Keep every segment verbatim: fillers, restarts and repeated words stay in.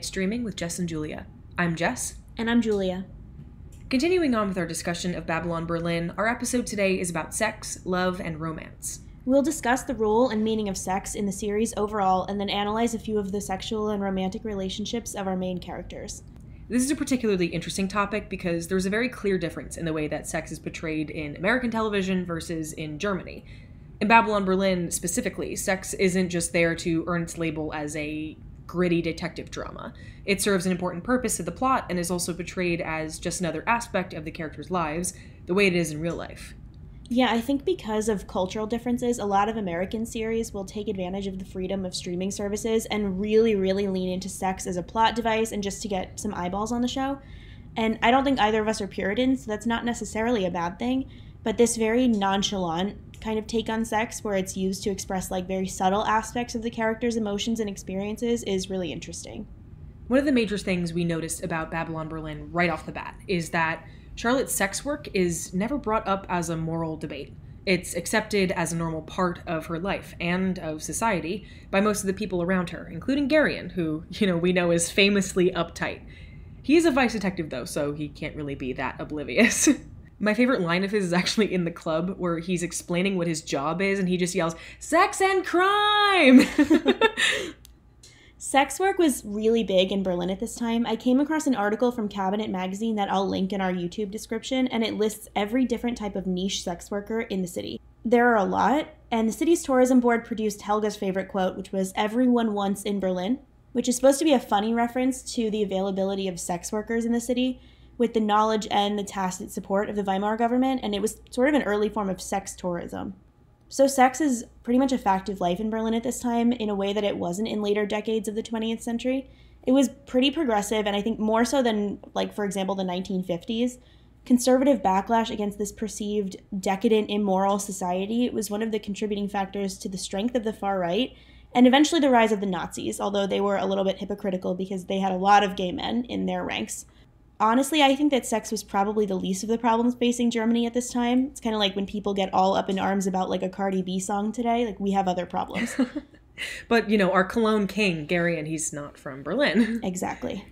Night Streaming with Jess and Julia. I'm Jess. And I'm Julia. Continuing on with our discussion of Babylon Berlin, our episode today is about sex, love, and romance. We'll discuss the role and meaning of sex in the series overall, and then analyze a few of the sexual and romantic relationships of our main characters. This is a particularly interesting topic because there's a very clear difference in the way that sex is portrayed in American television versus in Germany. In Babylon Berlin specifically, sex isn't just there to earn its label as a gritty detective drama. It serves an important purpose to the plot and is also portrayed as just another aspect of the characters' lives, the way it is in real life. Yeah, I think because of cultural differences, a lot of American series will take advantage of the freedom of streaming services and really, really lean into sex as a plot device and just to get some eyeballs on the show. And I don't think either of us are Puritans, so that's not necessarily a bad thing, but this very nonchalant kind of take on sex where it's used to express like very subtle aspects of the character's emotions and experiences is really interesting. One of the major things we noticed about Babylon Berlin right off the bat is that Charlotte's sex work is never brought up as a moral debate. It's accepted as a normal part of her life and of society by most of the people around her, including Garion, who, you know, we know is famously uptight. He is a vice detective though, so he can't really be that oblivious. My favorite line of his is actually in The Club, where he's explaining what his job is, and he just yells, "Sex and crime!" Sex work was really big in Berlin at this time. I came across an article from Cabinet Magazine that I'll link in our YouTube description, and it lists every different type of niche sex worker in the city. There are a lot, and the city's tourism board produced Helga's favorite quote, which was, "Everyone once in Berlin," which is supposed to be a funny reference to the availability of sex workers in the city, with the knowledge and the tacit support of the Weimar government, and it was sort of an early form of sex tourism. So sex is pretty much a fact of life in Berlin at this time in a way that it wasn't in later decades of the twentieth century. It was pretty progressive, and I think more so than, like, for example, the nineteen fifties. Conservative backlash against this perceived decadent, immoral society was one of the contributing factors to the strength of the far right, and eventually the rise of the Nazis, although they were a little bit hypocritical because they had a lot of gay men in their ranks. Honestly, I think that sex was probably the least of the problems facing Germany at this time. It's kind of like when people get all up in arms about like a Cardi B song today. Like, we have other problems. But, you know, our Cologne king, Garion, he's not from Berlin. Exactly.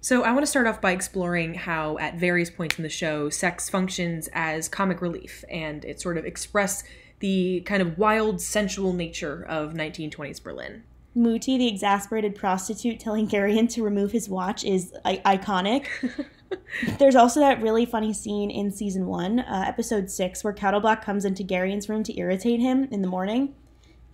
So I want to start off by exploring how at various points in the show, sex functions as comic relief. And it sort of expressed the kind of wild, sensual nature of nineteen twenties Berlin. Muti, the exasperated prostitute, telling Garion to remove his watch is I iconic. There's also that really funny scene in season one, uh, episode six, where Cattleblock comes into Garion's room to irritate him in the morning.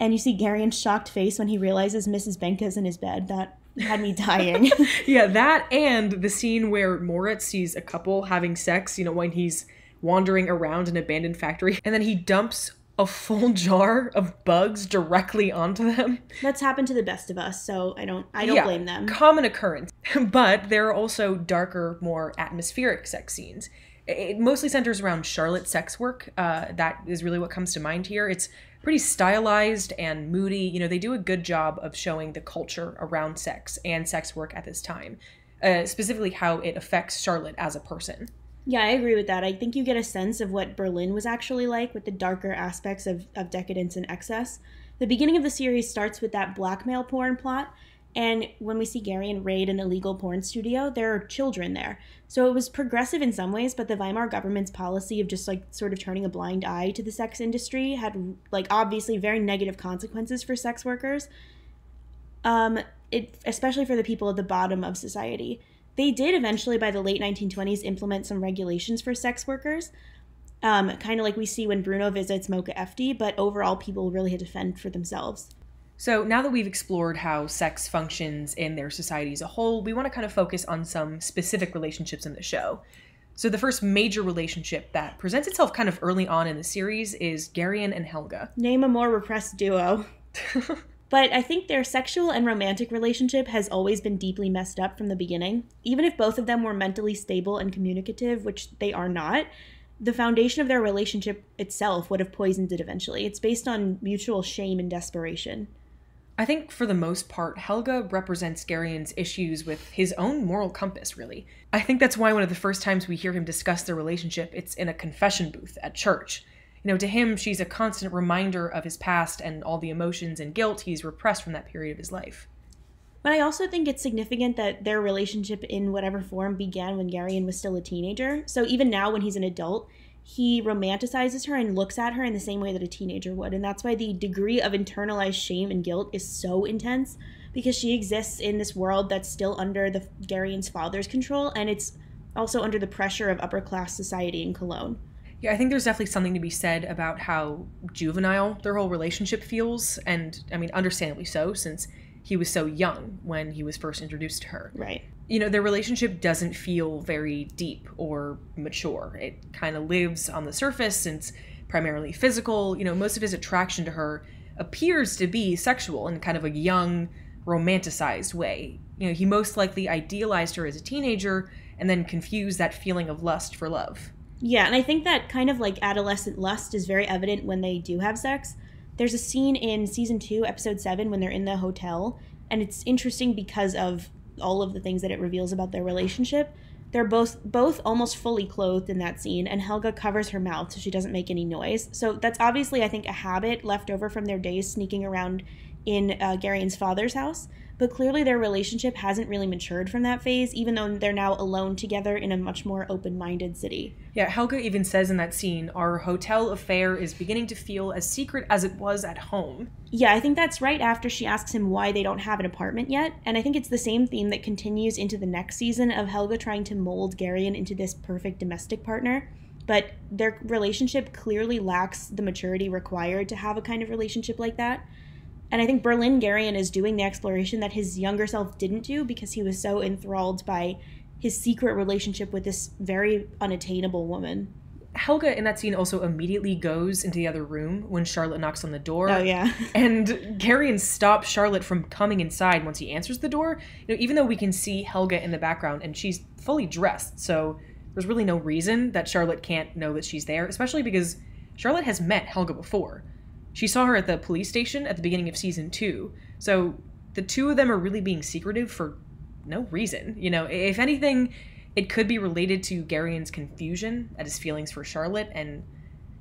And you see Garion's shocked face when he realizes Missus Benka's in his bed. That had me dying. Yeah, that and the scene where Moritz sees a couple having sex, you know, when he's wandering around an abandoned factory. And then he dumps a full jar of bugs directly onto them. That's happened to the best of us, so I don't I don't yeah, blame them. Common occurrence. But there are also darker, more atmospheric sex scenes. It mostly centers around Charlotte's sex work. Uh, that is really what comes to mind here. It's pretty stylized and moody. You know, they do a good job of showing the culture around sex and sex work at this time, uh, specifically how it affects Charlotte as a person. Yeah, I agree with that. I think you get a sense of what Berlin was actually like with the darker aspects of, of decadence and excess. The beginning of the series starts with that blackmail porn plot, and when we see Garion raid an illegal porn studio, there are children there. So it was progressive in some ways, but the Weimar government's policy of just like sort of turning a blind eye to the sex industry had like obviously very negative consequences for sex workers, um, it, especially for the people at the bottom of society. They did eventually, by the late nineteen twenties, implement some regulations for sex workers, um, kind of like we see when Bruno visits Moka Efti, but overall people really had to fend for themselves. So now that we've explored how sex functions in their society as a whole, we want to kind of focus on some specific relationships in the show. So the first major relationship that presents itself kind of early on in the series is Garion and Helga. Name a more repressed duo. But I think their sexual and romantic relationship has always been deeply messed up from the beginning. Even if both of them were mentally stable and communicative, which they are not, the foundation of their relationship itself would have poisoned it eventually. It's based on mutual shame and desperation. I think for the most part, Helga represents Garion's issues with his own moral compass, really. I think that's why one of the first times we hear him discuss their relationship, it's in a confession booth at church. You know, to him, she's a constant reminder of his past and all the emotions and guilt he's repressed from that period of his life. But I also think it's significant that their relationship in whatever form began when Garion was still a teenager. So even now when he's an adult, he romanticizes her and looks at her in the same way that a teenager would. And that's why the degree of internalized shame and guilt is so intense, because she exists in this world that's still under the Garion's father's control, and it's also under the pressure of upper-class society in Cologne. Yeah, I think there's definitely something to be said about how juvenile their whole relationship feels, and, I mean, understandably so, since he was so young when he was first introduced to her. Right. You know, their relationship doesn't feel very deep or mature. It kind of lives on the surface since primarily physical. You know, most of his attraction to her appears to be sexual in kind of a young, romanticized way. You know, he most likely idealized her as a teenager and then confused that feeling of lust for love. Yeah, and I think that kind of like adolescent lust is very evident when they do have sex. There's a scene in season two, episode seven, when they're in the hotel, and it's interesting because of all of the things that it reveals about their relationship. They're both both almost fully clothed in that scene, and Helga covers her mouth so she doesn't make any noise. So that's obviously, I think, a habit left over from their days sneaking around in uh, Garion's father's house. But clearly their relationship hasn't really matured from that phase, even though they're now alone together in a much more open-minded city. Yeah, Helga even says in that scene, our hotel affair is beginning to feel as secret as it was at home. Yeah, I think that's right after she asks him why they don't have an apartment yet. And I think it's the same theme that continues into the next season of Helga trying to mold Garion into this perfect domestic partner. But their relationship clearly lacks the maturity required to have a kind of relationship like that. And I think Berlin Garion is doing the exploration that his younger self didn't do because he was so enthralled by his secret relationship with this very unattainable woman. Helga in that scene also immediately goes into the other room when Charlotte knocks on the door. Oh, yeah. And Garion stops Charlotte from coming inside once he answers the door. You know, even though we can see Helga in the background and she's fully dressed, so there's really no reason that Charlotte can't know that she's there, especially because Charlotte has met Helga before. She saw her at the police station at the beginning of season two. So the two of them are really being secretive for no reason. You know, if anything, it could be related to Garion's confusion at his feelings for Charlotte and,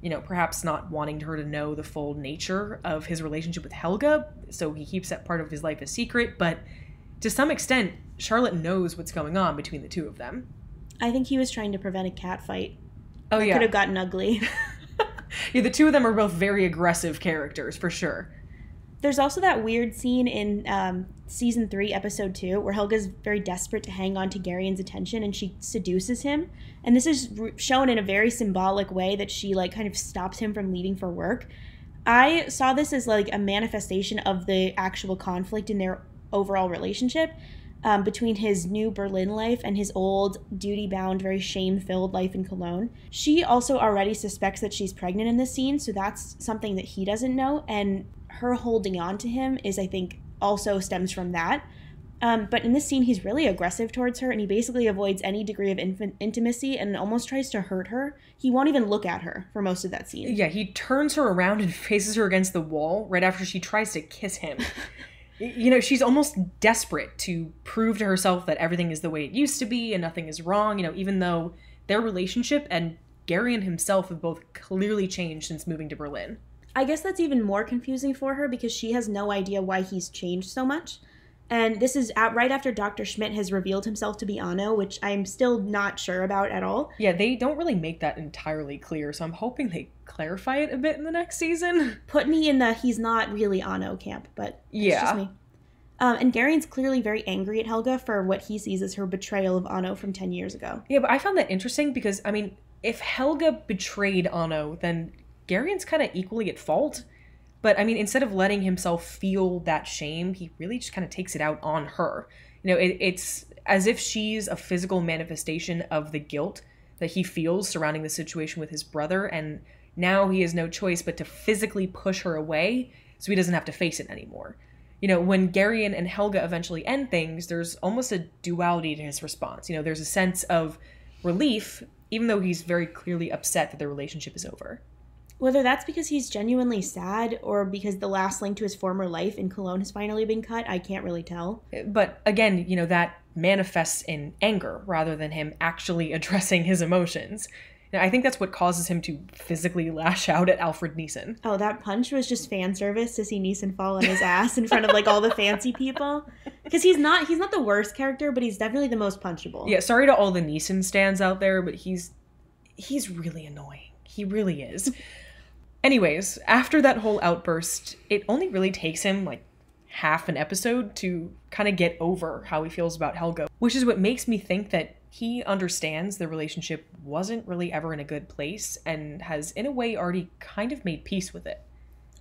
you know, perhaps not wanting her to know the full nature of his relationship with Helga. So he keeps that part of his life a secret. But to some extent, Charlotte knows what's going on between the two of them. I think he was trying to prevent a cat fight. Oh, yeah. It could have gotten ugly. Yeah, the two of them are both very aggressive characters, for sure. There's also that weird scene in um, season three, episode two, where Helga's very desperate to hang on to Garion's attention, and she seduces him. And this is re- shown in a very symbolic way that she, like, kind of stops him from leaving for work. I saw this as, like, a manifestation of the actual conflict in their overall relationship um, between his new Berlin life and his old duty-bound, very shame-filled life in Cologne. She also already suspects that she's pregnant in this scene, so that's something that he doesn't know, and her holding on to him is, I think, also stems from that. Um, but in this scene, he's really aggressive towards her, and he basically avoids any degree of infant intimacy and almost tries to hurt her. He won't even look at her for most of that scene. Yeah, he turns her around and faces her against the wall right after she tries to kiss him. You know, she's almost desperate to prove to herself that everything is the way it used to be and nothing is wrong, you know, even though their relationship and Garion himself have both clearly changed since moving to Berlin. I guess that's even more confusing for her because she has no idea why he's changed so much. And this is at, right after Doctor Schmidt has revealed himself to be Anno, which I'm still not sure about at all. Yeah, they don't really make that entirely clear, so I'm hoping they clarify it a bit in the next season. Put me in the he's not really Anno camp, but yeah. It's just me. Um, and Garion's clearly very angry at Helga for what he sees as her betrayal of Anno from ten years ago. Yeah, but I found that interesting because, I mean, if Helga betrayed Anno, then Garion's kind of equally at fault. But, I mean, instead of letting himself feel that shame, he really just kind of takes it out on her. You know, it, it's as if she's a physical manifestation of the guilt that he feels surrounding the situation with his brother, and now he has no choice but to physically push her away so he doesn't have to face it anymore. You know, when Garion and Helga eventually end things, there's almost a duality to his response. You know, there's a sense of relief, even though he's very clearly upset that their relationship is over. whether that's because he's genuinely sad or because the last link to his former life in Cologne has finally been cut, I can't really tell. But again, you know, that manifests in anger rather than him actually addressing his emotions. Now, I think that's what causes him to physically lash out at Alfred Neeson. Oh, that punch was just fan service to see Neeson fall on his ass in front of, like, all the fancy people. Because he's not he's not the worst character, but he's definitely the most punchable. Yeah, sorry to all the Neeson stans out there, but he's he's really annoying. He really is. Anyways, after that whole outburst, it only really takes him, like, half an episode to kind of get over how he feels about Helga, which is what makes me think that he understands the relationship wasn't really ever in a good place and has, in a way, already kind of made peace with it.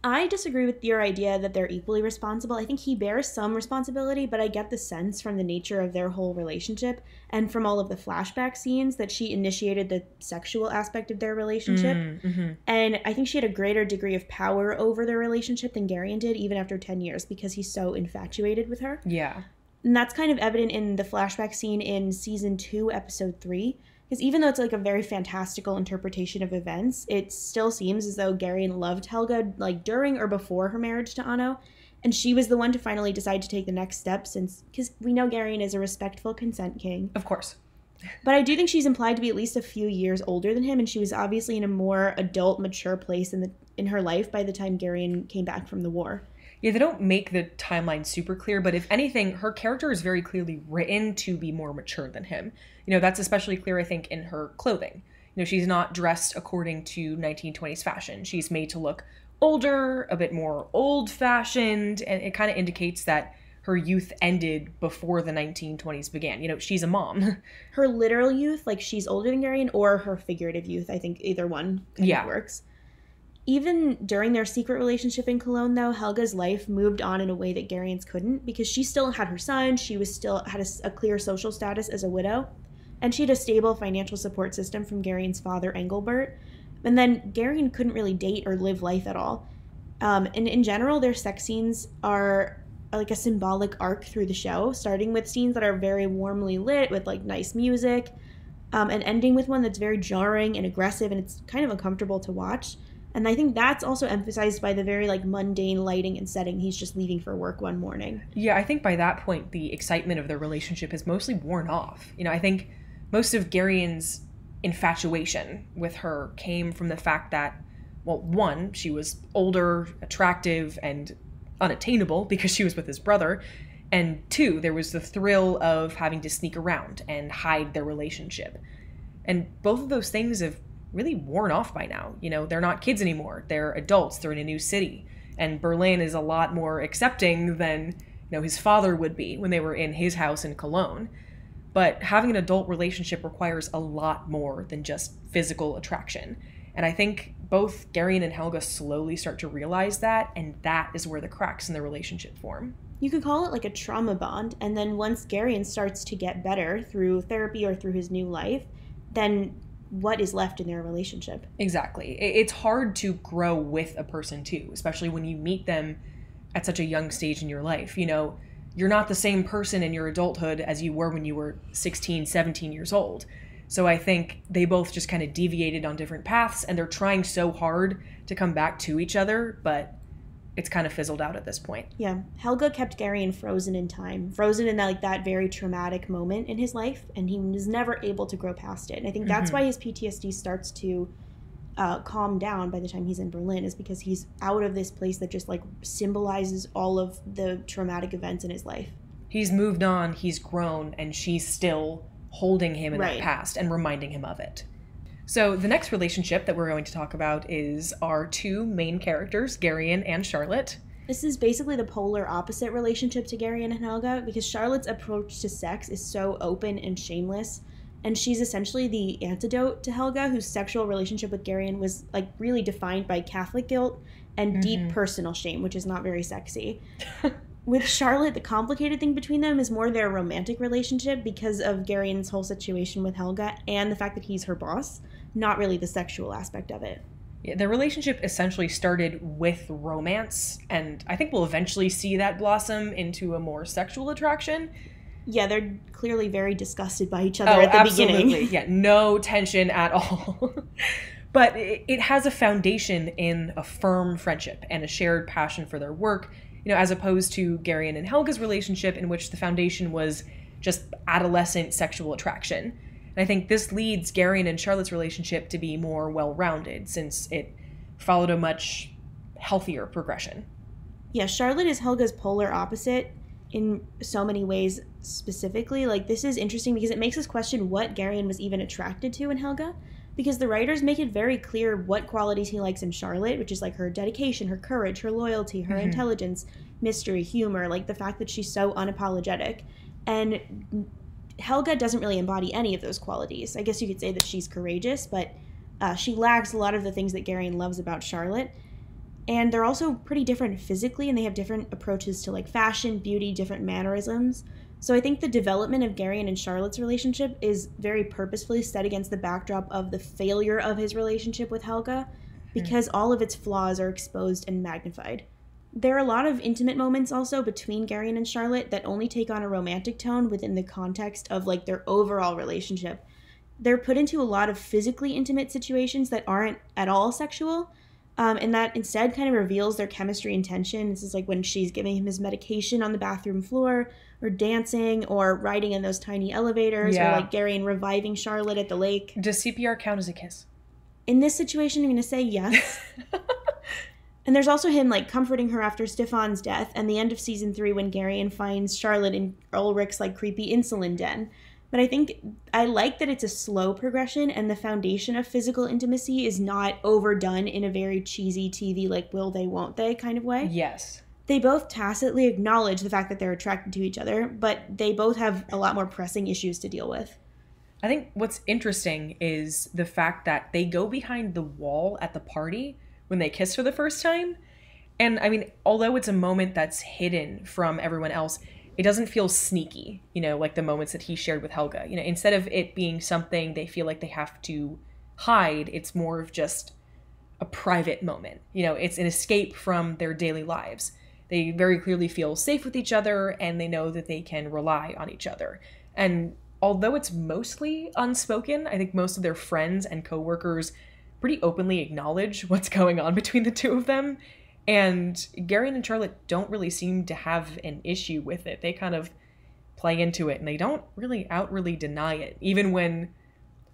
I disagree with your idea that they're equally responsible. I think he bears some responsibility, but I get the sense from the nature of their whole relationship and from all of the flashback scenes that she initiated the sexual aspect of their relationship. Mm-hmm. And I think she had a greater degree of power over their relationship than Garion did, even after ten years, because he's so infatuated with her. Yeah. And that's kind of evident in the flashback scene in season two, episode three. Because even though it's like a very fantastical interpretation of events, it still seems as though Garion loved Helga, like, during or before her marriage to Anno. And she was the one to finally decide to take the next step, since, because we know Garion is a respectful consent king. Of course. But I do think she's implied to be at least a few years older than him. And she was obviously in a more adult, mature place in the in her life by the time Garion came back from the war. Yeah, they don't make the timeline super clear, but if anything, her character is very clearly written to be more mature than him. You know, that's especially clear, I think, in her clothing. You know, she's not dressed according to nineteen twenties fashion. She's made to look older, a bit more old-fashioned, and it kind of indicates that her youth ended before the nineteen twenties began. You know, she's a mom. Her literal youth, like she's older than Garion, or her figurative youth, I think either one kind yeah. of works. Even during their secret relationship in Cologne, though, Helga's life moved on in a way that Garion's couldn't, because she still had her son, she was still had a, a clear social status as a widow, and she had a stable financial support system from Garion's father, Engelbert. And then Garion couldn't really date or live life at all. Um, and in general, their sex scenes are, are like a symbolic arc through the show, starting with scenes that are very warmly lit with, like, nice music, um, and ending with one that's very jarring and aggressive, and it's kind of uncomfortable to watch. And I think that's also emphasized by the very, like, mundane lighting and setting. He's just leaving for work one morning. Yeah, I think by that point, the excitement of their relationship has mostly worn off. You know, I think most of Garion's infatuation with her came from the fact that, well, one, she was older, attractive, and unattainable because she was with his brother. And two, there was the thrill of having to sneak around and hide their relationship. And both of those things have really worn off by now. You know, they're not kids anymore. They're adults. They're in a new city. And Berlin is a lot more accepting than, you know, his father would be when they were in his house in Cologne. But having an adult relationship requires a lot more than just physical attraction. And I think both Garion and Helga slowly start to realize that, and that is where the cracks in the relationship form. You could call it like a trauma bond. And then once Garion starts to get better through therapy or through his new life, then what is left in their relationship? Exactly. It's hard to grow with a person too, especially when you meet them at such a young stage in your life. You know, you're not the same person in your adulthood as you were when you were sixteen, seventeen years old. So I think they both just kind of deviated on different paths, and they're trying so hard to come back to each other, but it's kind of fizzled out at this point. Yeah. Helga kept Garion frozen in time, frozen in that, like, that very traumatic moment in his life, and he was never able to grow past it. And I think that's mm-hmm. why his P T S D starts to uh, calm down by the time he's in Berlin, is because he's out of this place that just, like, symbolizes all of the traumatic events in his life. He's moved on, he's grown, and she's still holding him in right. that past and reminding him of it. So the next relationship that we're going to talk about is our two main characters, Garion and Charlotte. This is basically the polar opposite relationship to Garion and Helga, because Charlotte's approach to sex is so open and shameless, and she's essentially the antidote to Helga, whose sexual relationship with Garion was, like, really defined by Catholic guilt and mm-hmm. deep personal shame, which is not very sexy. With Charlotte, the complicated thing between them is more their romantic relationship because of Garion's whole situation with Helga and the fact that he's her boss, not really the sexual aspect of it. Yeah, their relationship essentially started with romance, and I think we'll eventually see that blossom into a more sexual attraction. Yeah, they're clearly very disgusted by each other oh, at the absolutely. beginning. Yeah, no tension at all. But it has a foundation in a firm friendship and a shared passion for their work, you know, as opposed to Garion and Helga's relationship, in which the foundation was just adolescent sexual attraction. And I think this leads Garion and Charlotte's relationship to be more well-rounded, since it followed a much healthier progression. Yeah, Charlotte is Helga's polar opposite in so many ways specifically. Like, this is interesting because it makes us question what Garion was even attracted to in Helga, because the writers make it very clear what qualities he likes in Charlotte, which is like her dedication, her courage, her loyalty, her mm-hmm. intelligence, mystery, humor, like the fact that she's so unapologetic. And Helga doesn't really embody any of those qualities. I guess you could say that she's courageous, but uh, she lacks a lot of the things that Garion loves about Charlotte. And they're also pretty different physically, and they have different approaches to like fashion, beauty, different mannerisms. So I think the development of Garion and Charlotte's relationship is very purposefully set against the backdrop of the failure of his relationship with Helga, because all of its flaws are exposed and magnified. There are a lot of intimate moments also between Garion and Charlotte that only take on a romantic tone within the context of like their overall relationship. They're put into a lot of physically intimate situations that aren't at all sexual, Um, and that instead kind of reveals their chemistry and tension. This is like when she's giving him his medication on the bathroom floor, or dancing, or riding in those tiny elevators, yeah. or like Garion reviving Charlotte at the lake. Does C P R count as a kiss? In this situation, I'm going to say yes. And there's also him like comforting her after Stefan's death, and the end of season three when Garion finds Charlotte in Ulrich's like creepy insulin den. But I think I like that it's a slow progression, and the foundation of physical intimacy is not overdone in a very cheesy T V, like, will they, won't they kind of way. Yes. They both tacitly acknowledge the fact that they're attracted to each other, but they both have a lot more pressing issues to deal with. I think what's interesting is the fact that they go behind the wall at the party when they kiss for the first time. And, I mean, although it's a moment that's hidden from everyone else, it doesn't feel sneaky, you know, like the moments that he shared with Helga. You know, instead of it being something they feel like they have to hide, it's more of just a private moment. You know, it's an escape from their daily lives. They very clearly feel safe with each other, and they know that they can rely on each other. And although it's mostly unspoken, I think most of their friends and coworkers pretty openly acknowledge what's going on between the two of them. And Garion and Charlotte don't really seem to have an issue with it. They kind of play into it, and they don't really outwardly deny it. Even when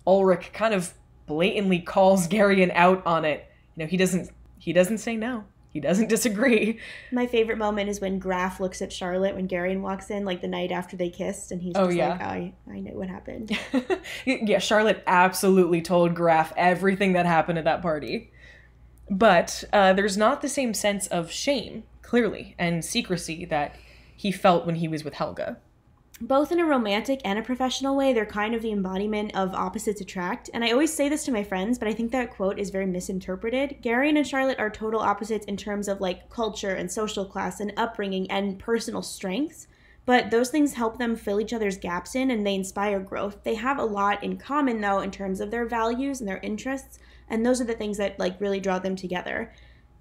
Ulrich kind of blatantly calls Garion out on it, you know, he doesn't he doesn't say no. He doesn't disagree. My favorite moment is when Graf looks at Charlotte when Garion walks in, like the night after they kissed, and he's just oh, yeah. like, I, I know what happened. Yeah, Charlotte absolutely told Graf everything that happened at that party. But uh, there's not the same sense of shame, clearly, and secrecy that he felt when he was with Helga. Both in a romantic and a professional way, they're kind of the embodiment of opposites attract. And I always say this to my friends, but I think that quote is very misinterpreted. Garion and Charlotte are total opposites in terms of like culture and social class and upbringing and personal strengths. But those things help them fill each other's gaps in, and they inspire growth. They have a lot in common, though, in terms of their values and their interests. And those are the things that, like, really draw them together.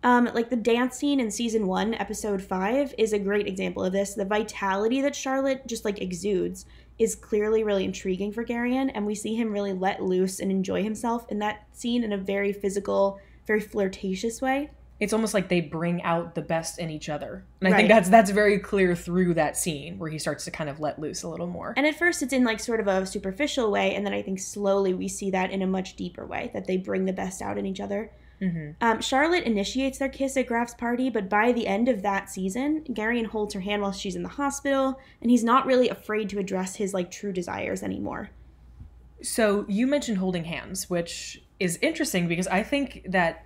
Um, like, the dance scene in season one, episode five, is a great example of this. The vitality that Charlotte just, like, exudes is clearly really intriguing for Garion. And we see him really let loose and enjoy himself in that scene in a very physical, very flirtatious way. It's almost like they bring out the best in each other. And I right. think that's that's very clear through that scene where he starts to kind of let loose a little more. And at first it's in like sort of a superficial way. And then I think slowly we see that in a much deeper way, that they bring the best out in each other. Mm-hmm. Um, Charlotte initiates their kiss at Graf's party. But by the end of that season, Garion holds her hand while she's in the hospital. And he's not really afraid to address his like true desires anymore. So you mentioned holding hands, which is interesting because I think that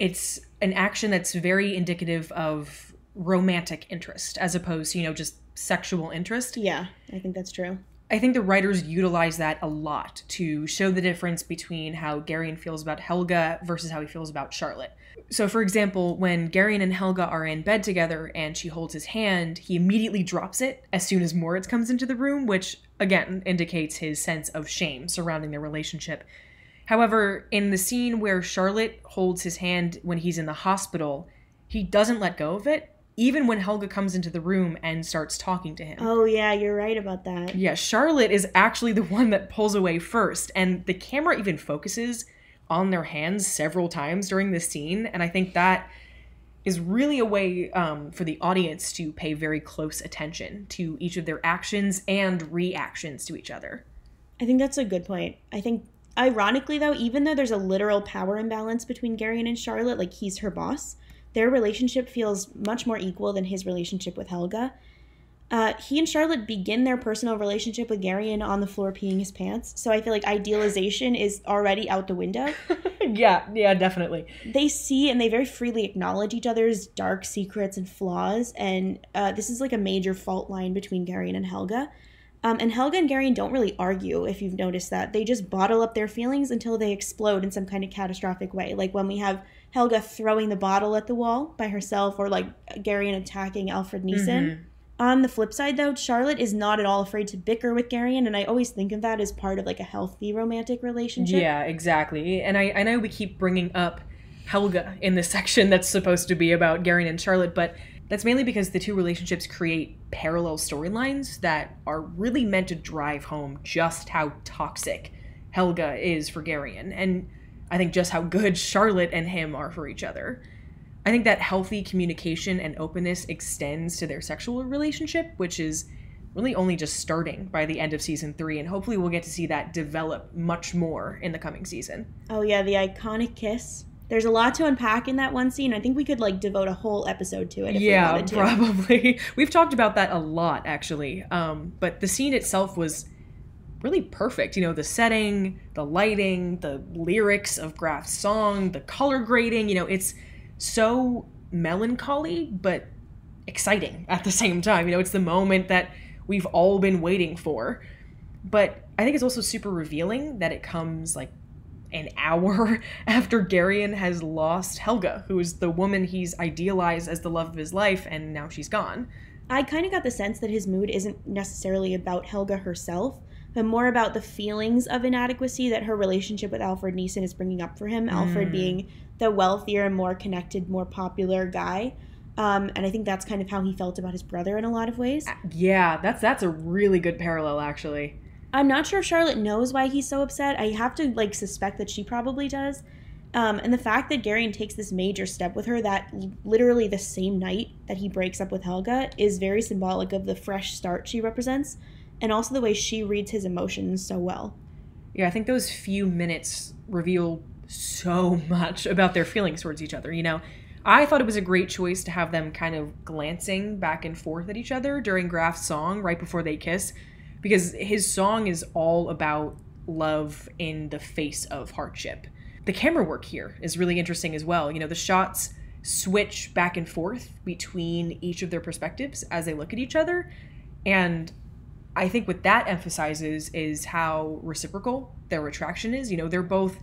it's an action that's very indicative of romantic interest as opposed to, you know, just sexual interest. Yeah, I think that's true. I think the writers utilize that a lot to show the difference between how Garion feels about Helga versus how he feels about Charlotte. So, for example, when Garion and Helga are in bed together and she holds his hand, he immediately drops it as soon as Moritz comes into the room, which, again, indicates his sense of shame surrounding their relationship. However, in the scene where Charlotte holds his hand when he's in the hospital, he doesn't let go of it, even when Helga comes into the room and starts talking to him. Oh, yeah, you're right about that. Yeah, Charlotte is actually the one that pulls away first, and the camera even focuses on their hands several times during this scene. And I think that is really a way um, for the audience to pay very close attention to each of their actions and reactions to each other. I think that's a good point. I think, ironically, though, even though there's a literal power imbalance between Geryon and Charlotte, like he's her boss, their relationship feels much more equal than his relationship with Helga. Uh, he and Charlotte begin their personal relationship with Geryon on the floor peeing his pants. So I feel like idealization is already out the window. yeah, yeah, definitely. They see and they very freely acknowledge each other's dark secrets and flaws. And uh, this is like a major fault line between Geryon and Helga. Um, and Helga and Geryon don't really argue, if you've noticed that. They just bottle up their feelings until they explode in some kind of catastrophic way. Like when we have Helga throwing the bottle at the wall by herself, or like Geryon attacking Alfred Neeson. Mm-hmm. On the flip side, though, Charlotte is not at all afraid to bicker with Geryon, and I always think of that as part of, like, a healthy romantic relationship. Yeah, exactly. And I, I know we keep bringing up Helga in this section that's supposed to be about Geryon and Charlotte, but that's mainly because the two relationships create parallel storylines that are really meant to drive home just how toxic Helga is for Geryon, and I think just how good Charlotte and him are for each other. I think that healthy communication and openness extends to their sexual relationship, which is really only just starting by the end of season three, and hopefully we'll get to see that develop much more in the coming season. Oh yeah, the iconic kiss. There's a lot to unpack in that one scene. I think we could like devote a whole episode to it if yeah, we wanted to. Yeah, probably. We've talked about that a lot, actually. Um, but the scene itself was really perfect. You know, the setting, the lighting, the lyrics of Graf's song, the color grading, you know, it's so melancholy but exciting at the same time. You know, it's the moment that we've all been waiting for. But I think it's also super revealing that it comes like an hour after Geryon has lost Helga, who is the woman he's idealized as the love of his life, and now she's gone. I kind of got the sense that his mood isn't necessarily about Helga herself, but more about the feelings of inadequacy that her relationship with Alfred Neeson is bringing up for him, mm. Alfred being the wealthier, more connected, more popular guy. Um, and I think that's kind of how he felt about his brother in a lot of ways. Yeah, that's that's a really good parallel, actually. I'm not sure if Charlotte knows why he's so upset. I have to, like, suspect that she probably does. Um, and the fact that Geryon takes this major step with her that literally the same night that he breaks up with Helga is very symbolic of the fresh start she represents, and also the way she reads his emotions so well. Yeah, I think those few minutes reveal so much about their feelings towards each other, you know? I thought it was a great choice to have them kind of glancing back and forth at each other during Graf's song right before they kiss, because his song is all about love in the face of hardship. The camera work here is really interesting as well. You know, the shots switch back and forth between each of their perspectives as they look at each other, and I think what that emphasizes is how reciprocal their attraction is. You know, they're both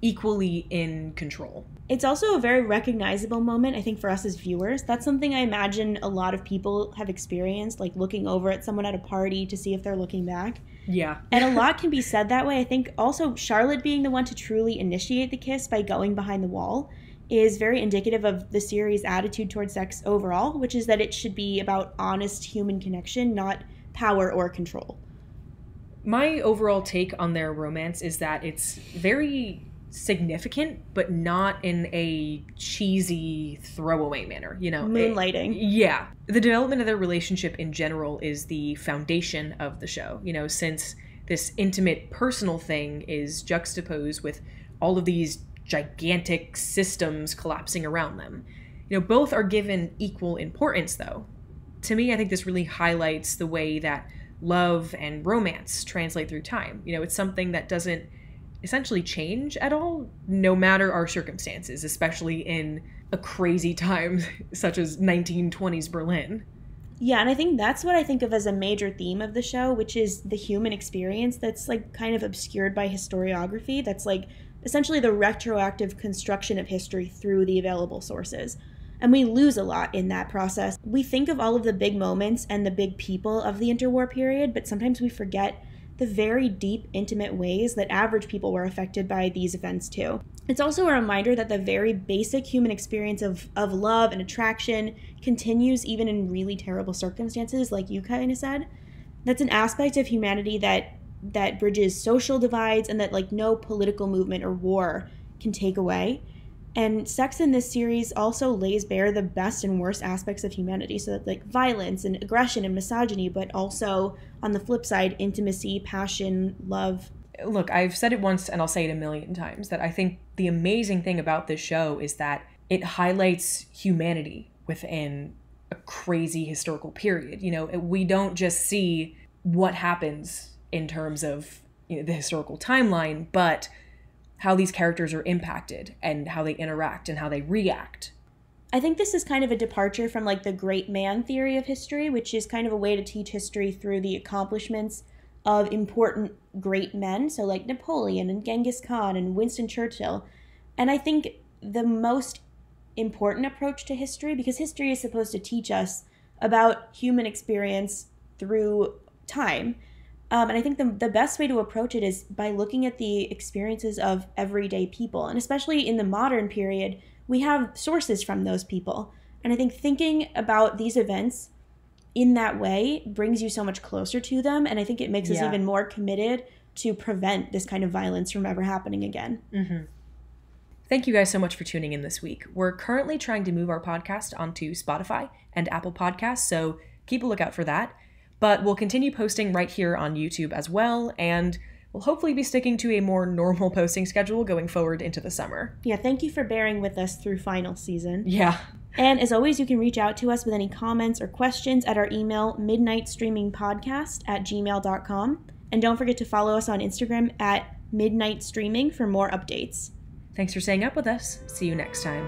equally in control. It's also a very recognizable moment, I think, for us as viewers. That's something I imagine a lot of people have experienced, like looking over at someone at a party to see if they're looking back. Yeah. And a lot can be said that way. I think also Charlotte being the one to truly initiate the kiss by going behind the wall is very indicative of the series' attitude towards sex overall, which is that it should be about honest human connection, not power or control. My overall take on their romance is that it's very significant, but not in a cheesy throwaway manner, you know? Moonlighting. It, yeah. The development of their relationship in general is the foundation of the show, you know, since this intimate personal thing is juxtaposed with all of these gigantic systems collapsing around them. You know, both are given equal importance, though. To me, I think this really highlights the way that love and romance translate through time. You know, it's something that doesn't essentially change at all, no matter our circumstances, especially in a crazy time such as nineteen twenties Berlin. Yeah, and I think that's what I think of as a major theme of the show, which is the human experience that's like kind of obscured by historiography. That's like essentially the retroactive construction of history through the available sources. And we lose a lot in that process. We think of all of the big moments and the big people of the interwar period, but sometimes we forget the very deep, intimate ways that average people were affected by these events too. It's also a reminder that the very basic human experience of, of love and attraction continues even in really terrible circumstances, like you kind of said. That's an aspect of humanity that, that bridges social divides and that like no political movement or war can take away. And sex in this series also lays bare the best and worst aspects of humanity. So that, like, violence and aggression and misogyny, but also on the flip side, intimacy, passion, love. Look, I've said it once and I'll say it a million times that I think the amazing thing about this show is that it highlights humanity within a crazy historical period. You know, we don't just see what happens in terms of, you know, the historical timeline, but how these characters are impacted and how they interact and how they react. I think this is kind of a departure from, like, the great man theory of history, which is kind of a way to teach history through the accomplishments of important great men. So like Napoleon and Genghis Khan and Winston Churchill. And I think the most important approach to history, because history is supposed to teach us about human experience through time. Um, and I think the, the best way to approach it is by looking at the experiences of everyday people. And especially in the modern period, we have sources from those people. And I think thinking about these events in that way brings you so much closer to them. And I think it makes yeah. us even more committed to prevent this kind of violence from ever happening again. Mm-hmm. Thank you guys so much for tuning in this week. We're currently trying to move our podcast onto Spotify and Apple Podcasts, so keep a lookout for that. But we'll continue posting right here on YouTube as well, and we'll hopefully be sticking to a more normal posting schedule going forward into the summer. Yeah, thank you for bearing with us through final season. Yeah. And as always, you can reach out to us with any comments or questions at our email, midnightstreamingpodcast at gmail dot com. And don't forget to follow us on Instagram at midnightstreaming for more updates. Thanks for staying up with us. See you next time.